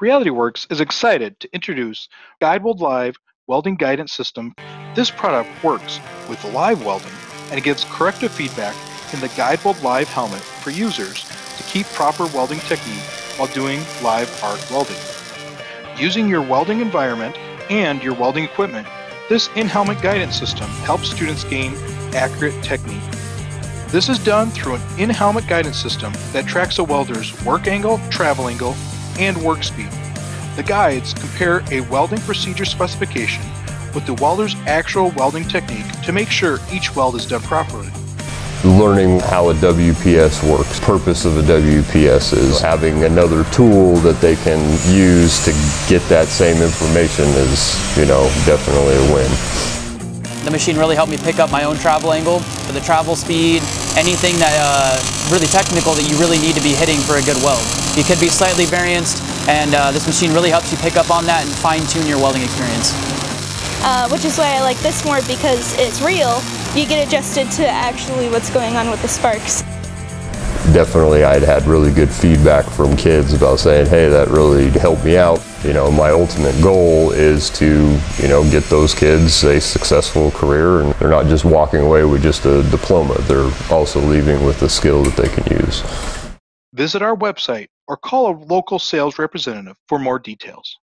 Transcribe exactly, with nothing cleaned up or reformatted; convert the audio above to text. RealityWorks is excited to introduce GuideWeld Live Welding Guidance System. This product works with live welding and gives corrective feedback in the GuideWeld Live helmet for users to keep proper welding technique while doing live arc welding. Using your welding environment and your welding equipment, this in-helmet guidance system helps students gain accurate technique. This is done through an in-helmet guidance system that tracks a welder's work angle, travel angle, and work speed. The guides compare a welding procedure specification with the welder's actual welding technique to make sure each weld is done properly. Learning how a W P S works. The purpose of a W P S is having another tool that they can use to get that same information is, you know, definitely a win. The machine really helped me pick up my own travel angle, for the travel speed, anything that uh, really technical that you really need to be hitting for a good weld. You could be slightly varianced, and uh, this machine really helps you pick up on that and fine-tune your welding experience. Uh, which is why I like this more, because it's real. You get adjusted to actually what's going on with the sparks. Definitely, I'd had really good feedback from kids about saying, hey, that really helped me out. You know, my ultimate goal is to, you know, get those kids a successful career, and they're not just walking away with just a diploma. They're also leaving with a skill that they can use. Visit our website or call a local sales representative for more details.